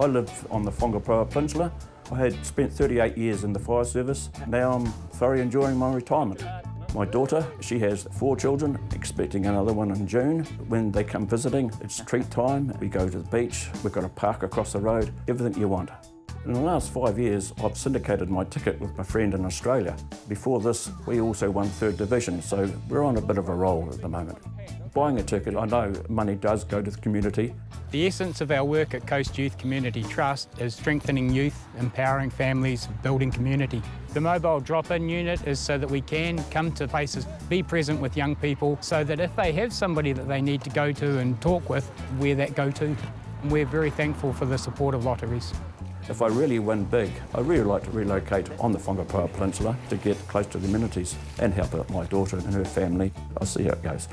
I live on the Whangaparaoa Peninsula. I had spent 38 years in the fire service. Now I'm thoroughly enjoying my retirement. My daughter, she has 4 children, expecting another one in June. When they come visiting, it's treat time. We go to the beach, we've got a park across the road, everything you want. In the last 5 years, I've syndicated my ticket with my friend in Australia. Before this, we also won 3rd Division, so we're on a bit of a roll at the moment. Buying a ticket, I know money does go to the community. The essence of our work at Coast Youth Community Trust is strengthening youth, empowering families, building community. The mobile drop-in unit is so that we can come to places, be present with young people, so that if they have somebody that they need to go to and talk with, we're that go-to. We're very thankful for the support of Lotteries. If I really win big, I'd really like to relocate on the Whangaparaoa Peninsula to get close to the amenities and help out my daughter and her family. I'll see how it goes.